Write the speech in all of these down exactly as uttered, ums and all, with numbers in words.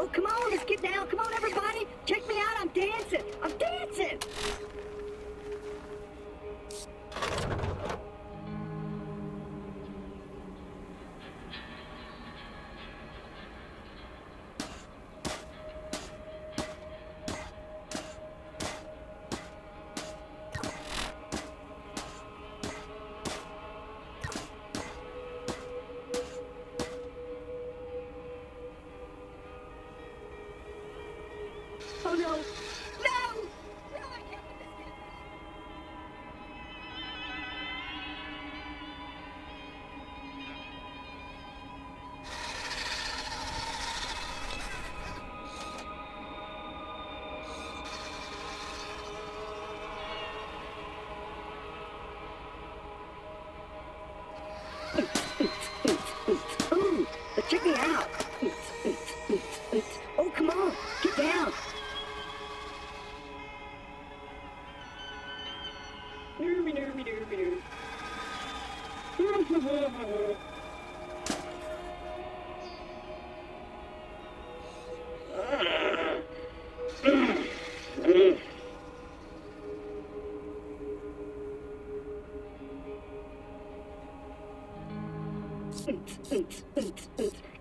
Oh, come on, let's get down. Come on, everybody. Check me out. I'm dancing. I'm dancing.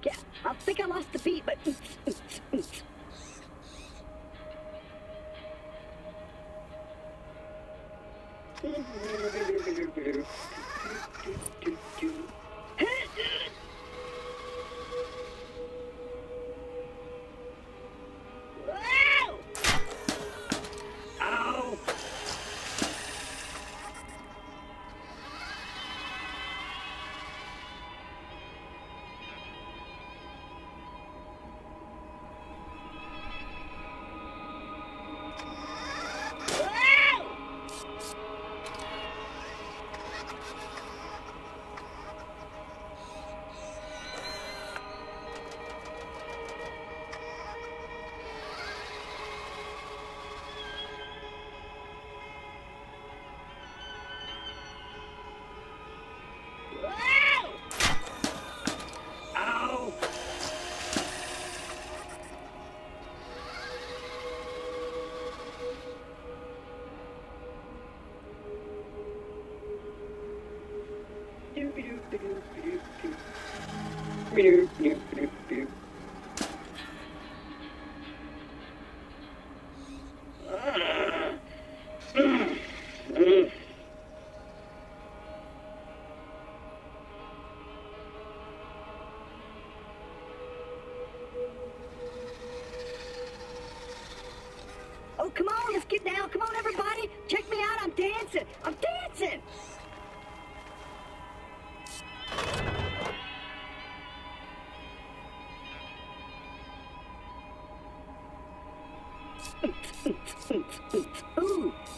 Yeah, I think I lost the beat, but ooh,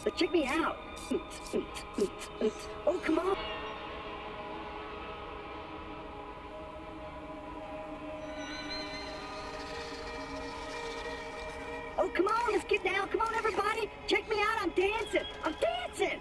but check me out. Oh, come on. Oh, come on, let's get down. Come on, everybody. Check me out. I'm dancing. I'm dancing.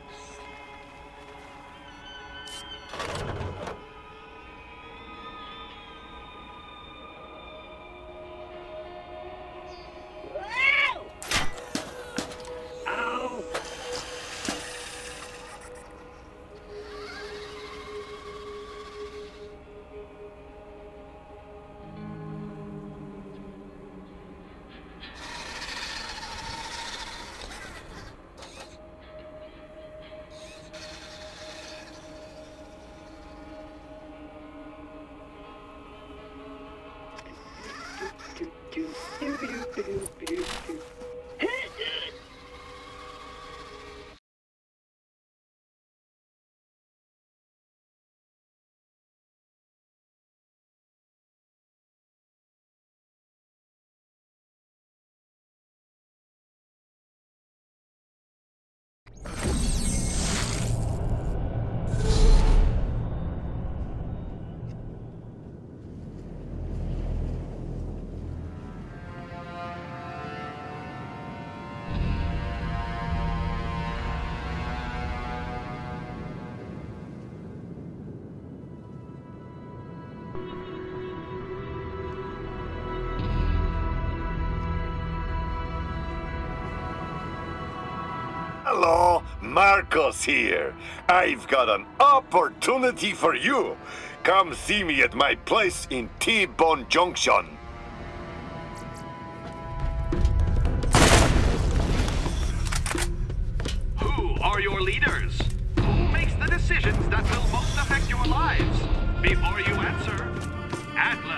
Hello, Marcos here. I've got an opportunity for you. Come see me at my place in T-Bone Junction. Who are your leaders? Who makes the decisions that will most affect your lives? Before you answer, Atlas.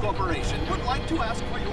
Corporation would like to ask for your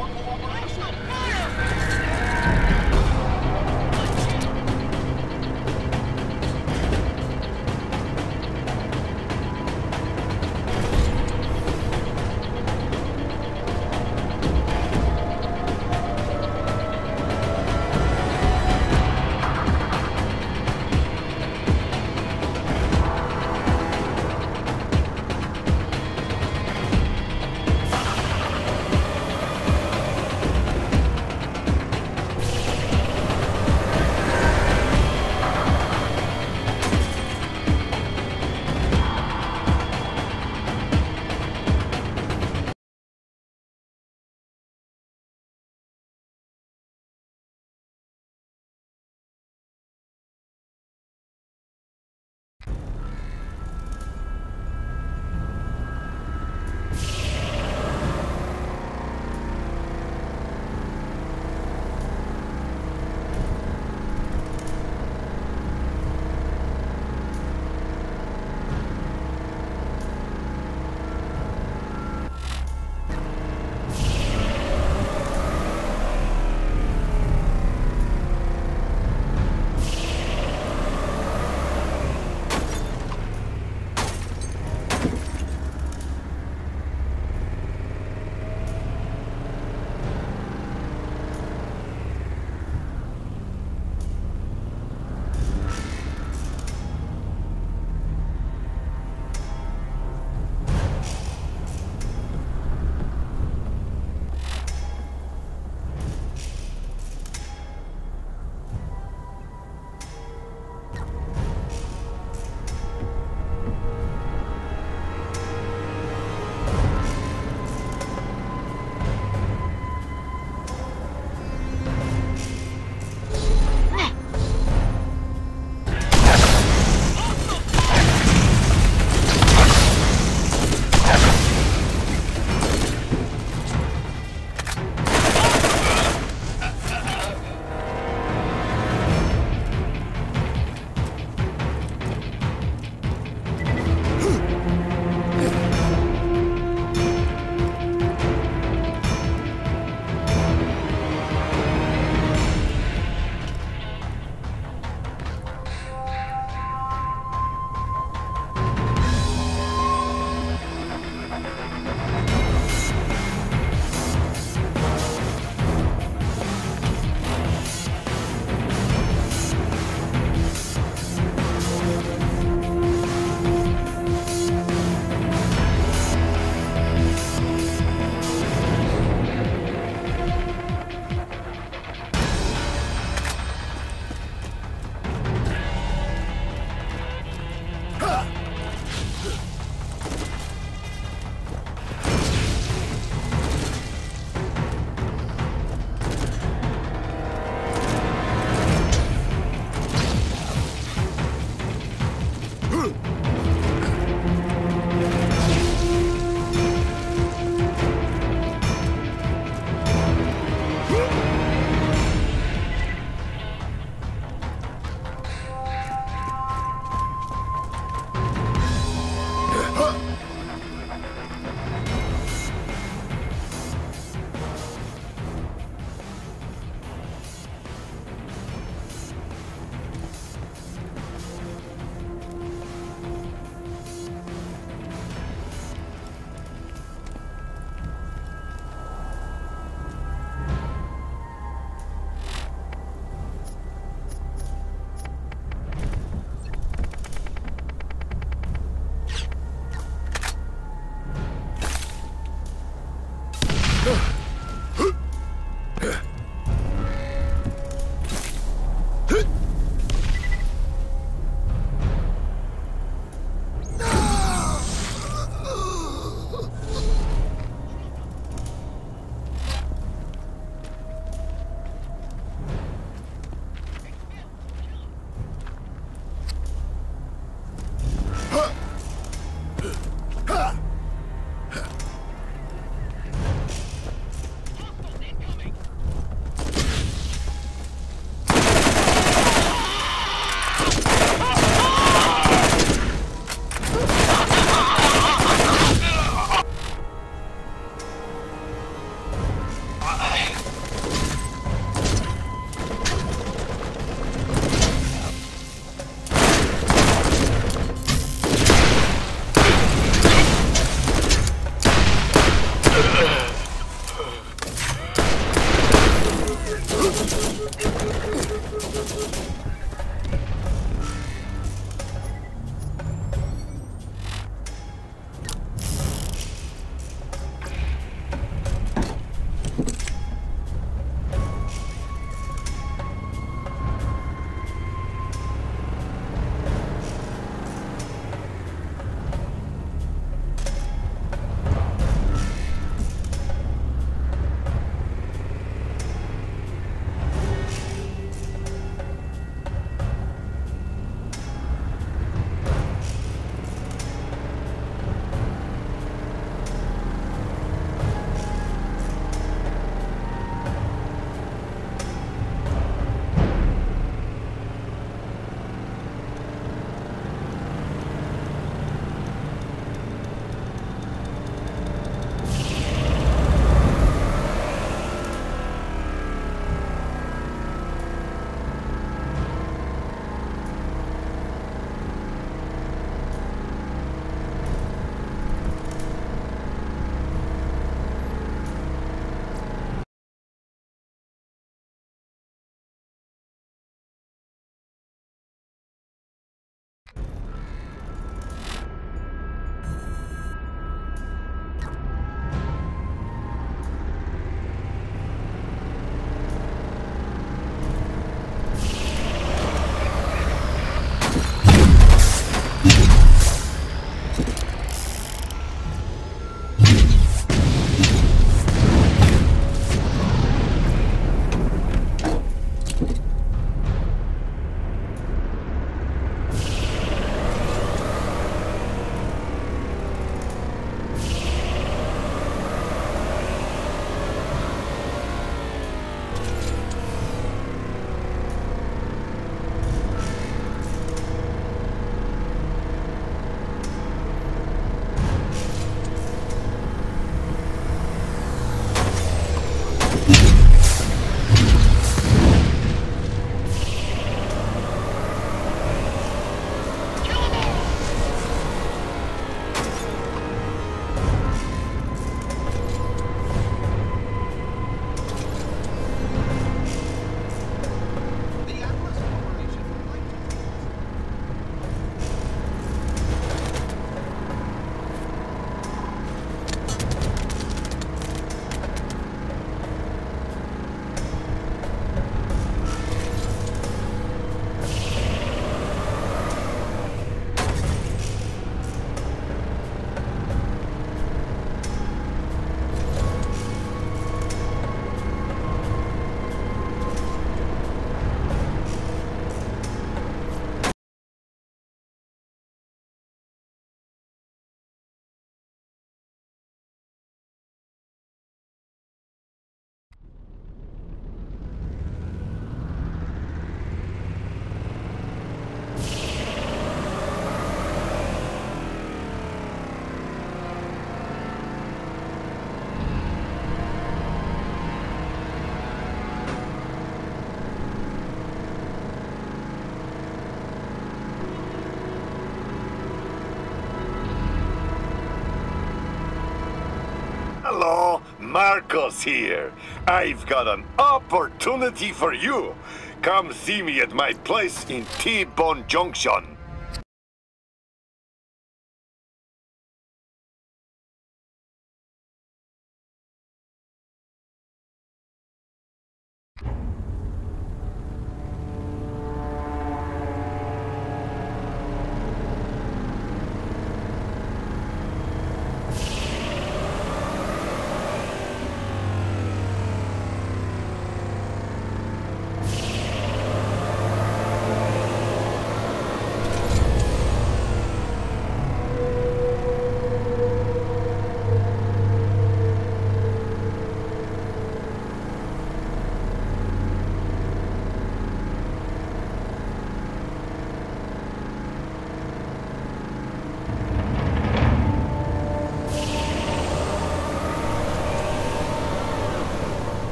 Hello, Marcos here. I've got an opportunity for you. Come see me at my place in T-Bone Junction.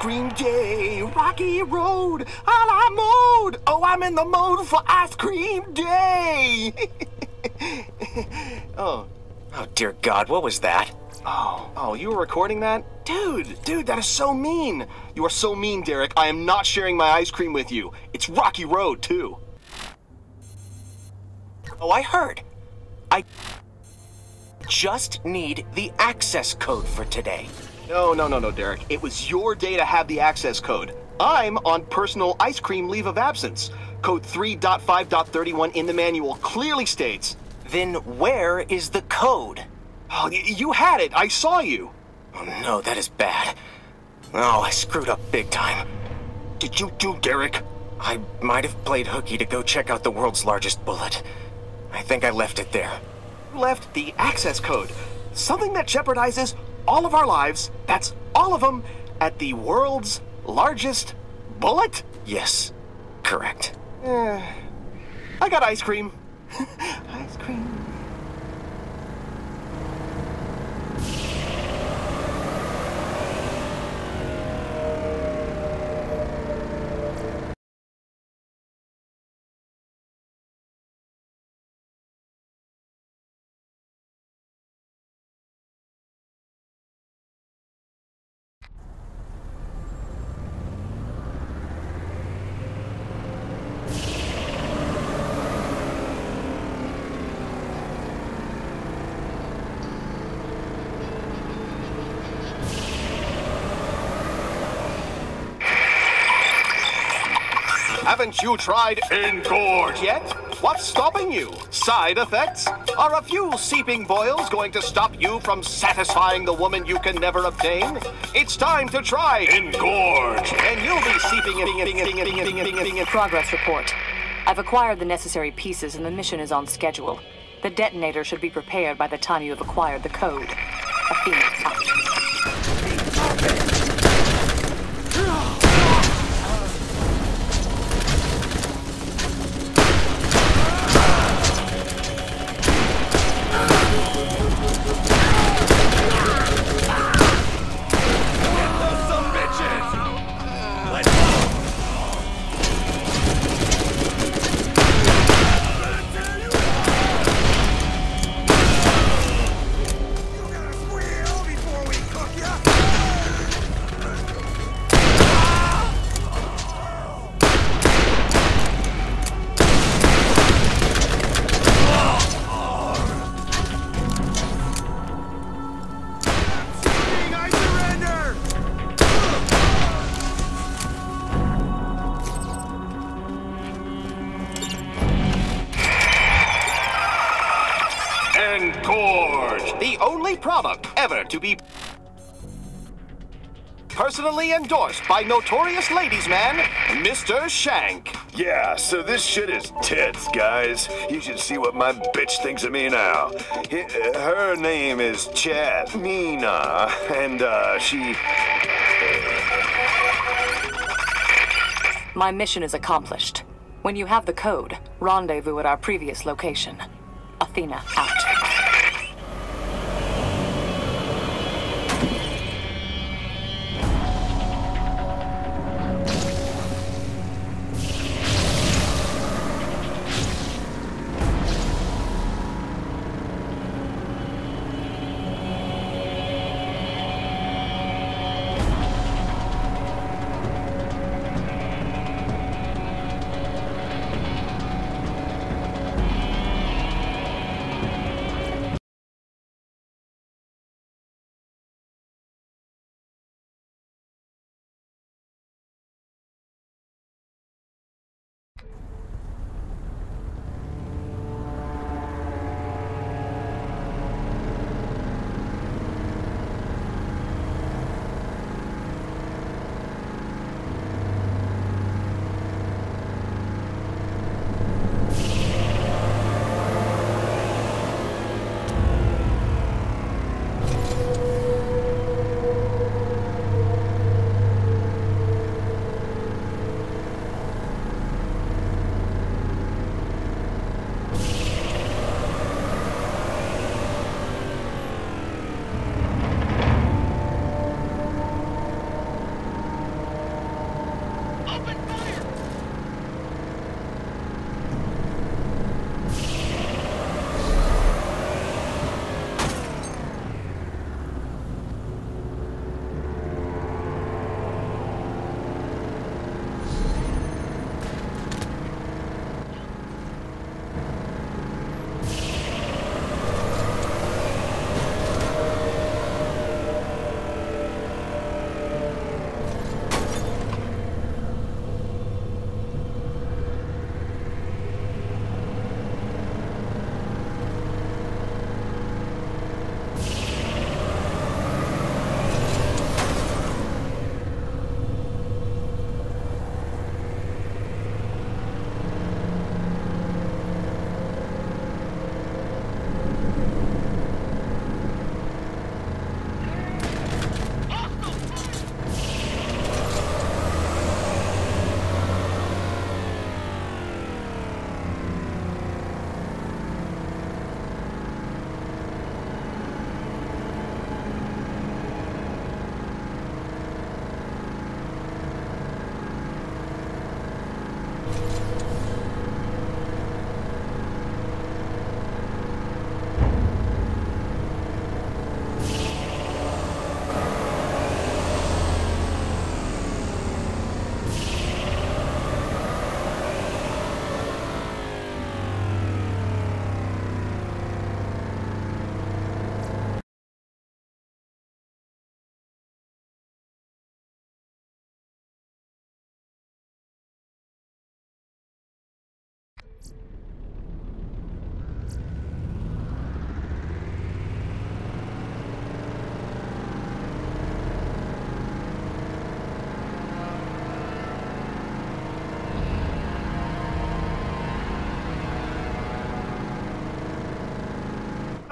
Cream day, rocky road, a la mode. Oh, I'm in the mode for ice cream day. oh, oh dear God, what was that? Oh, oh, you were recording that? Dude, dude, that is so mean. You are so mean, Derek. I am not sharing my ice cream with you. It's rocky road, too. Oh, I heard. I just need the access code for today. No, no, no, no, Derek. It was your day to have the access code. I'm on personal ice cream leave of absence. Code three point five point thirty-one in the manual clearly states. Then where is the code? Oh, you had it. I saw you. Oh, no, that is bad. Oh, I screwed up big time. Did you do, Derek? I might have played hooky to go check out the world's largest bullet. I think I left it there. You left the access code. Something that jeopardizes all of our lives, that's all of them, at the world's largest bullet? Yes, correct. Uh, I got ice cream. Ice cream. Haven't you tried Engorge yet? What's stopping you? Side effects? Are a few seeping boils going to stop you from satisfying the woman you can never obtain? It's time to try Engorge, and you'll be seeping in. Progress report. I've acquired the necessary pieces and the mission is on schedule. The detonator should be prepared by the time you have acquired the code. Athena out. Engorge, the only product ever to be personally endorsed by notorious ladies man, Mister Shank. Yeah, so this shit is tits, guys. You should see what my bitch thinks of me now. Her name is Chat Mina, and uh, she... My mission is accomplished. When you have the code, rendezvous at our previous location. Athena, out.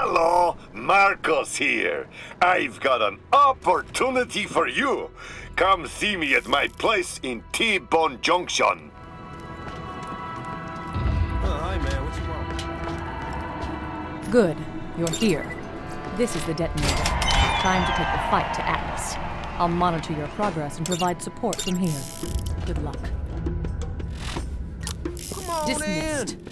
Hello, Marcos here. I've got an opportunity for you. Come see me at my place in T-Bone Junction. Oh, hi, man. What you want? Good. You're here. This is the detonator. Time to take the fight to Atlas. I'll monitor your progress and provide support from here. Good luck. Come on, dismissed. In.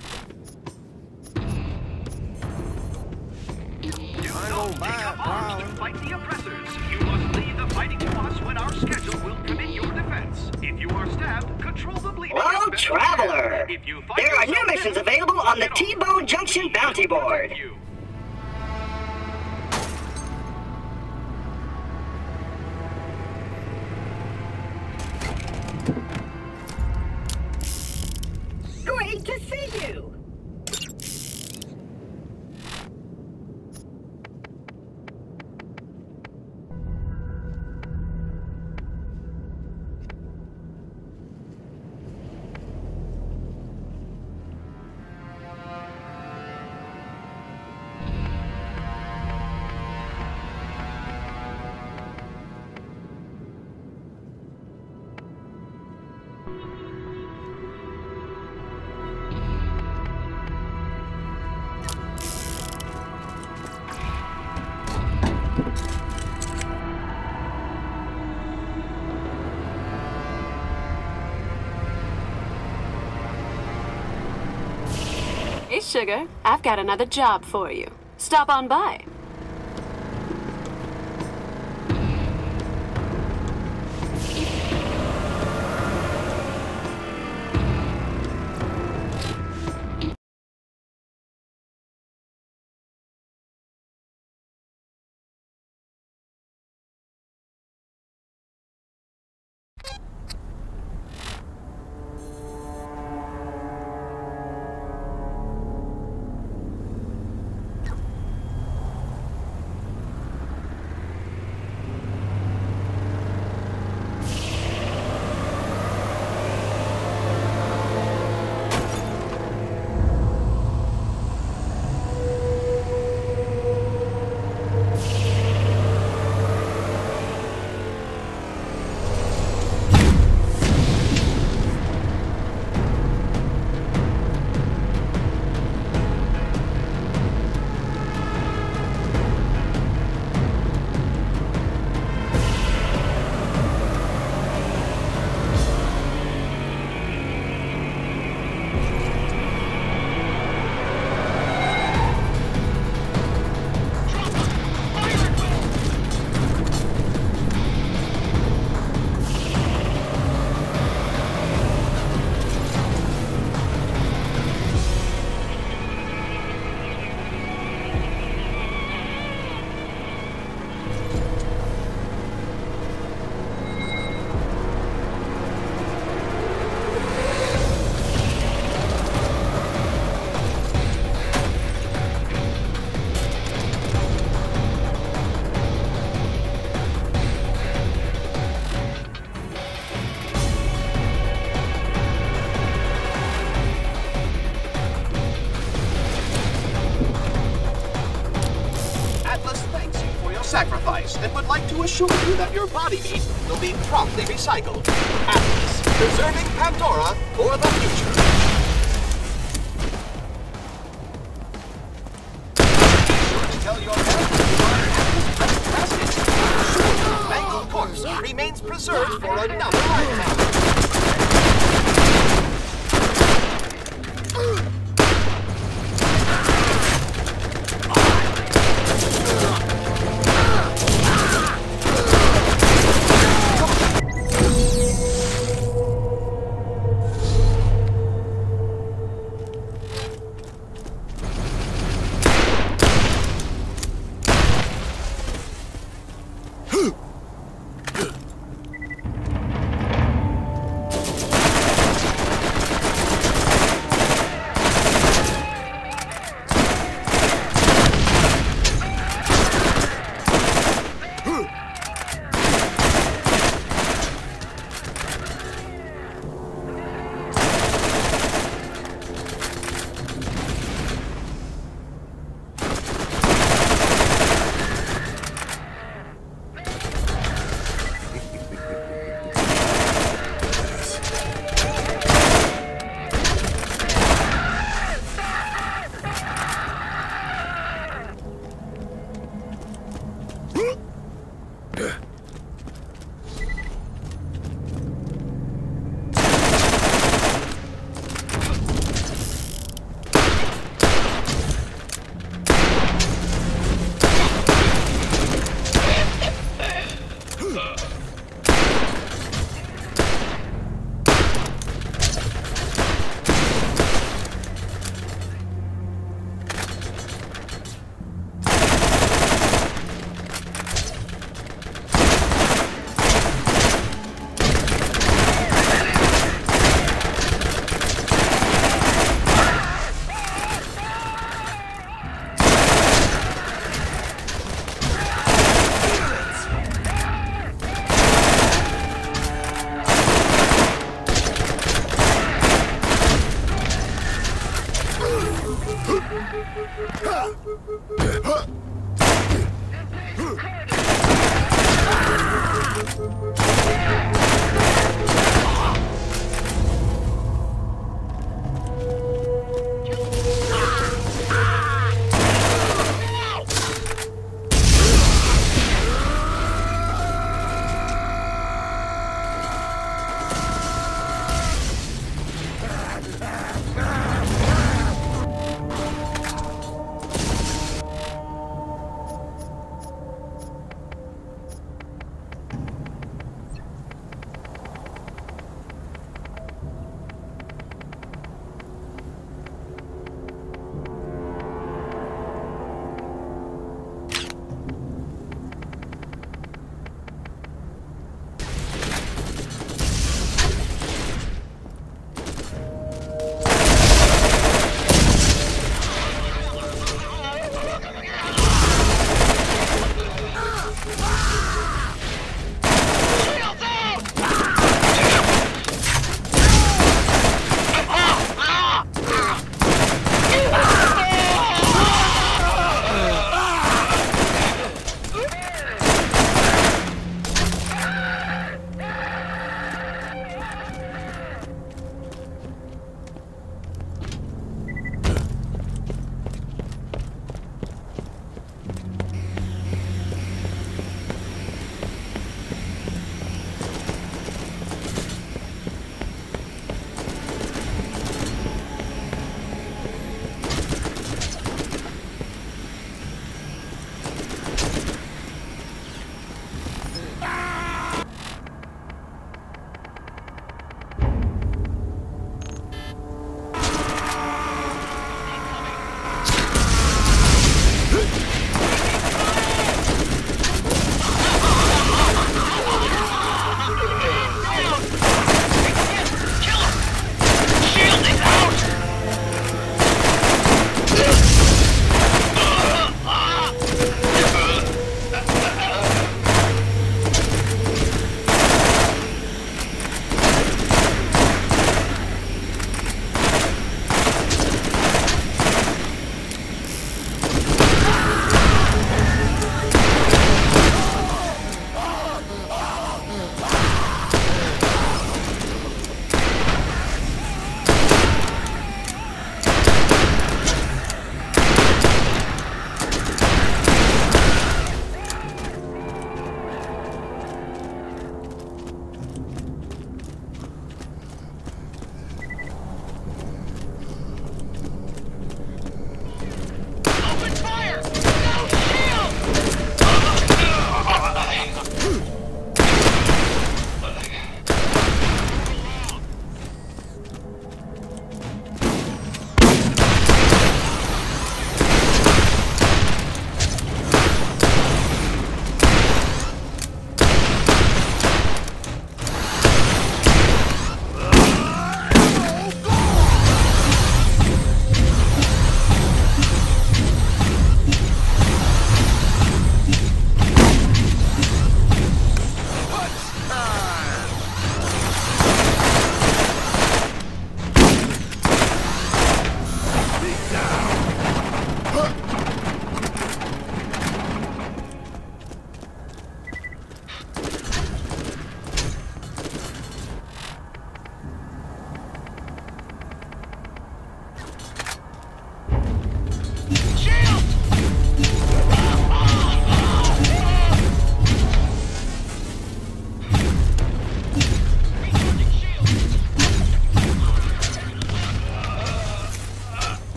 Take up arms to fight the oppressors. You must leave the fighting to us when our schedule will commit your defense. If you are stabbed, control the bleeding. Hello, traveler! If you fight there are new missions available on the T-Bone Junction bounty board. Great to see you! sugar. I've got another job for you. Stop on by. And would like to assure you that your body meat will be promptly recycled. Atlas, preserving Pandora for the future. Be sure to tell your health you are Atlas unprecedented. Ensure your mangled corpse remains preserved for another lifetime.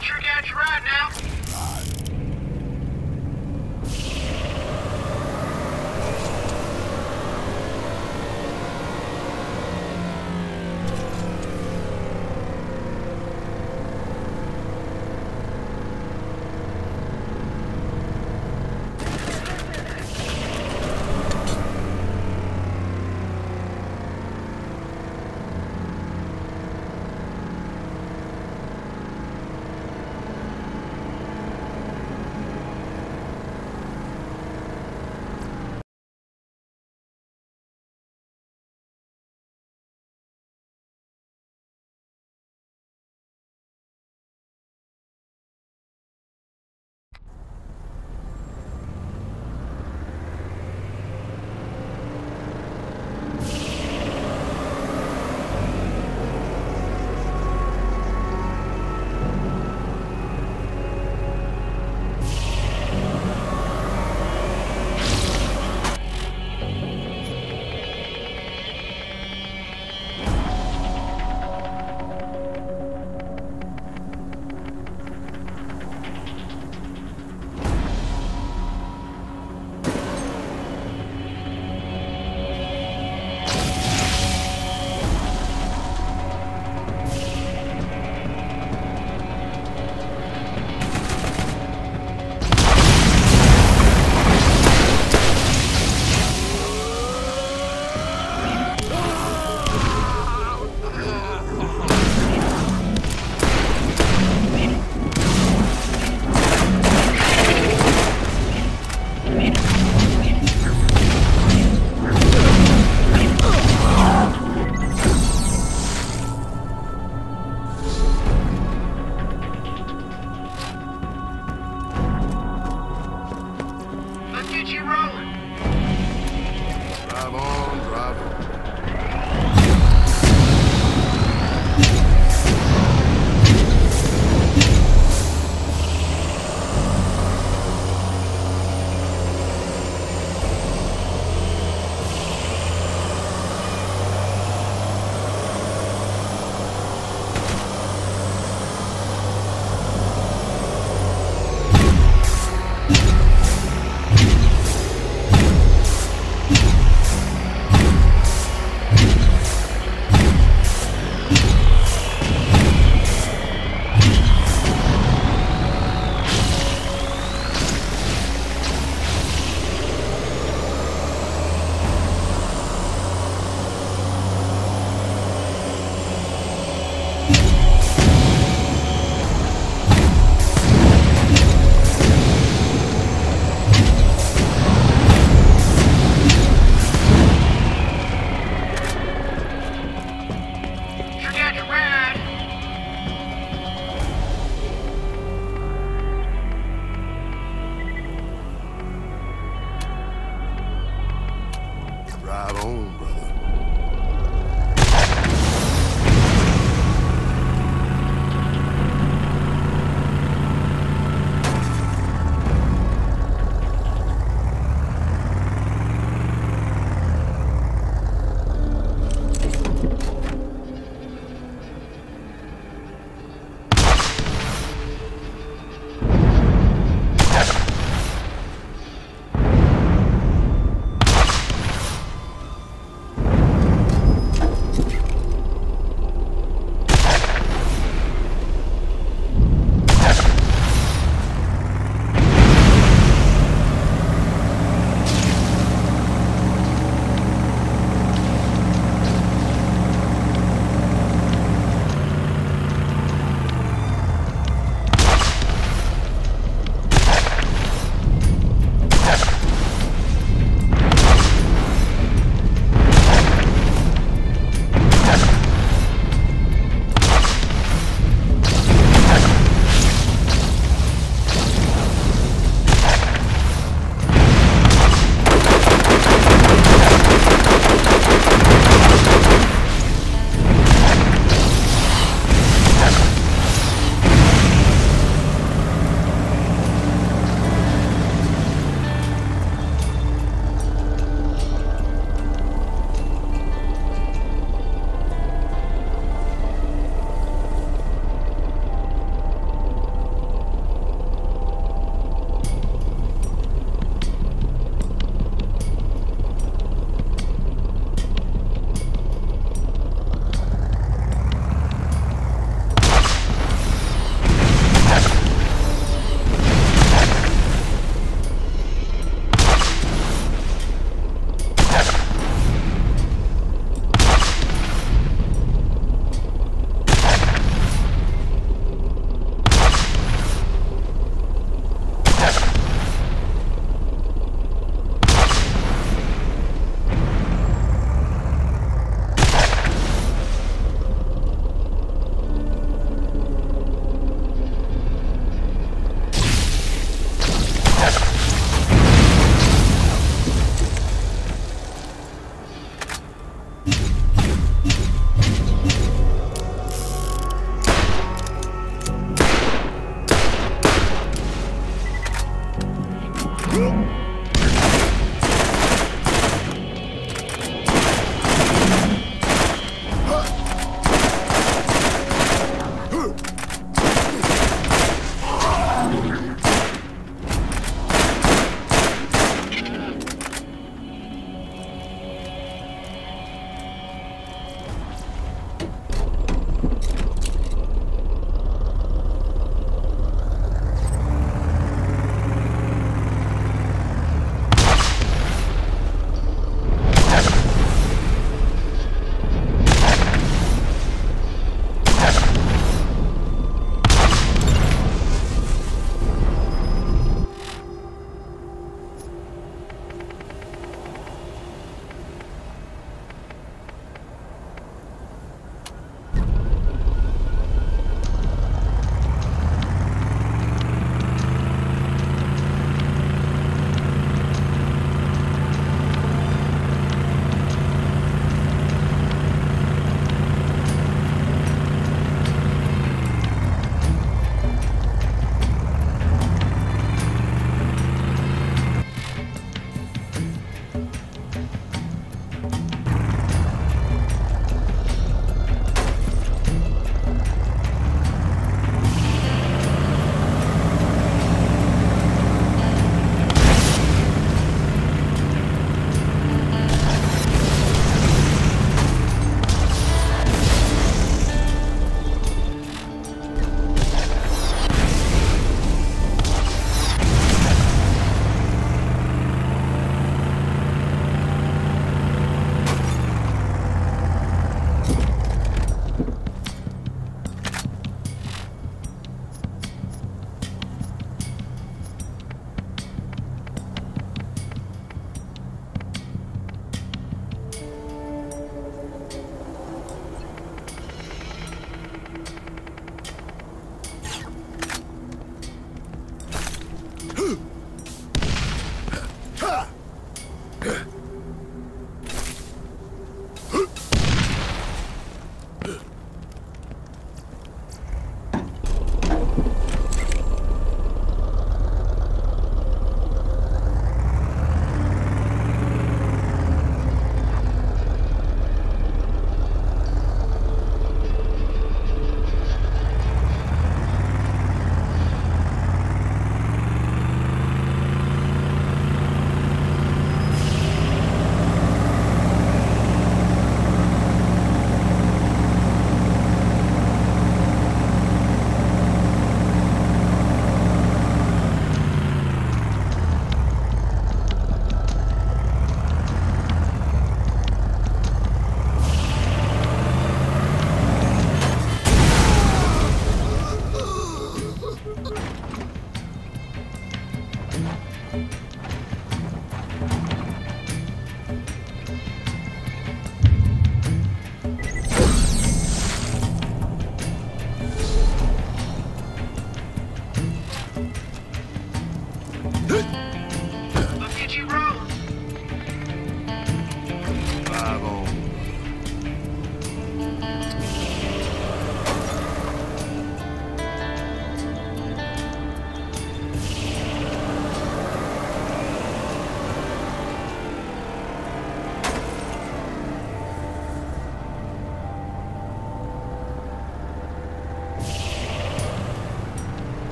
Get your gadget right now.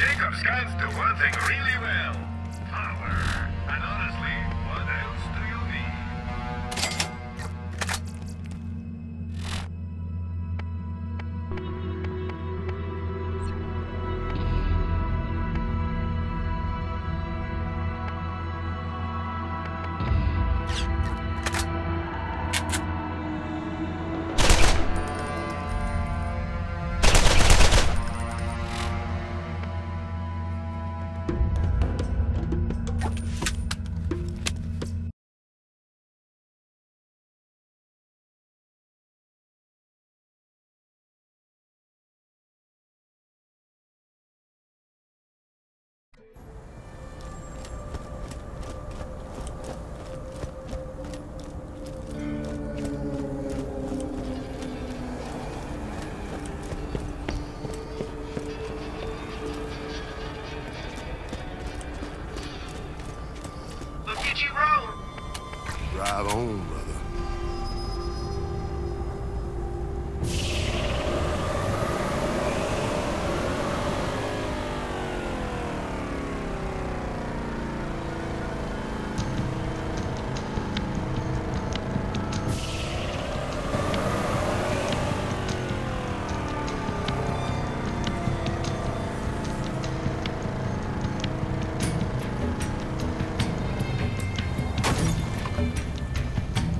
Jacob's guys do one thing really well. Power. And honestly, what else do you